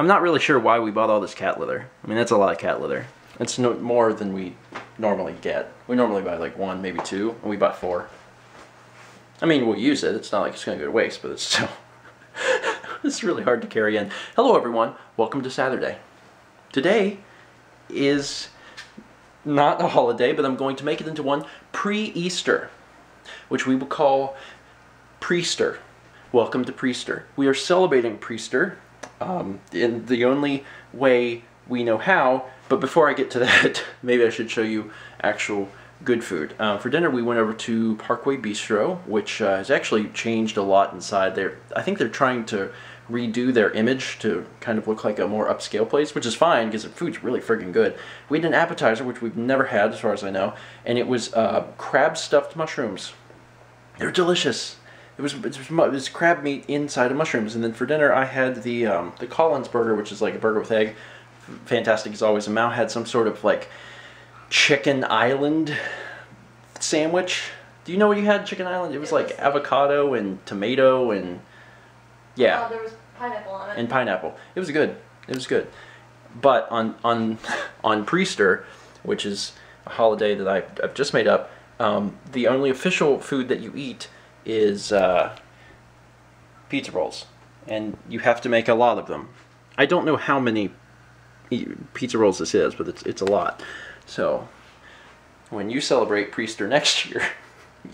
I'm not really sure why we bought all this cat litter. I mean, that's a lot of cat litter. It's no more than we normally get. We normally buy like one, maybe two, and we bought four. I mean, we'll use it. It's not like it's going to go to waste, but it's still... it's really hard to carry in. Hello, everyone. Welcome to Saturday. Today is not a holiday, but I'm going to make it into one. Pre-Easter, which we will call Preaster. Welcome to Preaster. We are celebrating Preaster in the only way we know how, but before I get to that, maybe I should show you actual good food. For dinner we went over to Parkway Bistro, which has actually changed a lot inside there. I think they're trying to redo their image to kind of look like a more upscale place, which is fine because the food's really friggin' good. We had an appetizer, which we've never had as far as I know, and it was crab stuffed mushrooms. They're delicious. It was crab meat inside of mushrooms. And then for dinner I had the Collins burger, which is like a burger with egg. Fantastic as always. And Mao had some sort of like chicken island sandwich. Do you know what you had? Chicken island? It was like avocado and tomato and yeah. Oh, there was pineapple on it. And pineapple. It was good. It was good. But on Preaster, which is a holiday that I've just made up, the only official food that you eat is pizza rolls, and you have to make a lot of them. I don't know how many pizza rolls this is, but it's a lot. So when you celebrate Preaster next year,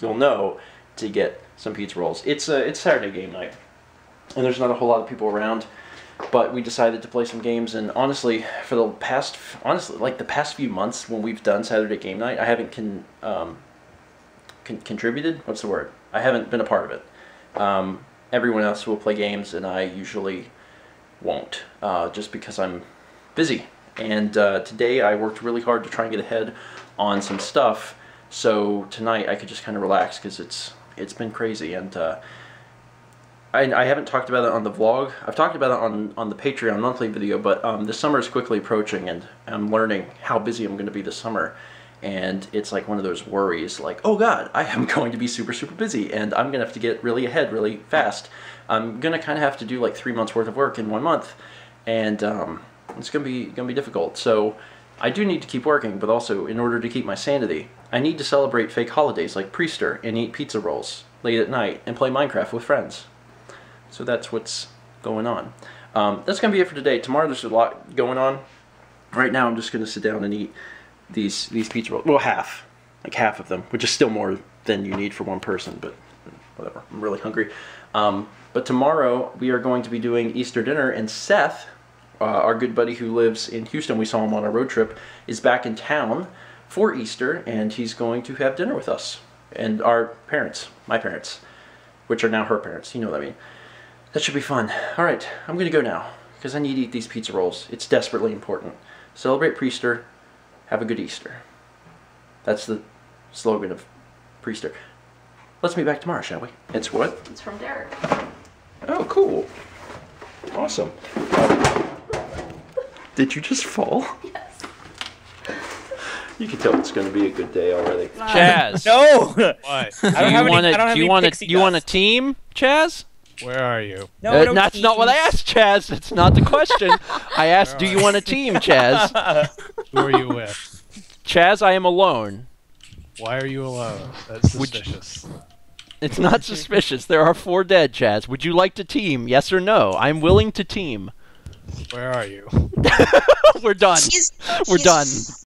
you'll know to get some pizza rolls. It's Saturday game night, and there's not a whole lot of people around, but we decided to play some games. And honestly, for the past like the past few months when we've done Saturday game night, I haven't contributed. What's the word? I haven't been a part of it. Everyone else will play games, and I usually won't, just because I'm busy. And today I worked really hard to try and get ahead on some stuff, so tonight I could just kind of relax because it's been crazy. And I haven't talked about it on the vlog. I've talked about it on the Patreon monthly video, but the summer is quickly approaching, and I'm learning how busy I'm going to be this summer. And it's like one of those worries, like, oh god, I am going to be super, super busy, and I'm going to have to get really ahead really fast. I'm going to kind of have to do like 3 months worth of work in 1 month, and it's going to be difficult. So I do need to keep working, but also in order to keep my sanity, I need to celebrate fake holidays like Preaster and eat pizza rolls late at night and play Minecraft with friends. So that's what's going on. That's going to be it for today. Tomorrow there's a lot going on. Right now I'm just going to sit down and eat these pizza rolls. Well, half of them, which is still more than you need for one person, but whatever. I'm really hungry. But tomorrow we are going to be doing Easter dinner, and Seth, our good buddy who lives in Houston, we saw him on a road trip, is back in town for Easter, and he's going to have dinner with us and our parents, my parents, which are now her parents. You know what I mean. That should be fun. All right, I'm going to go now because I need to eat these pizza rolls. It's desperately important. Celebrate Preaster. Have a good Easter. That's the slogan of Preaster. Let's meet back tomorrow, shall we? It's what? It's from Derek. Oh, cool. Awesome. Did you just fall? Yes. You can tell it's going to be a good day already. Chaz. No! What? Do you want a team, Chaz? Where are you? No, that's not what I asked, Chaz. That's not the question. I asked, do you want a team, Chaz? Who are you with? Chaz, I am alone. Why are you alone? That's suspicious. It's not suspicious. There are 4 dead, Chaz. Would you like to team? Yes or no? I'm willing to team. Where are you? We're done. We're done.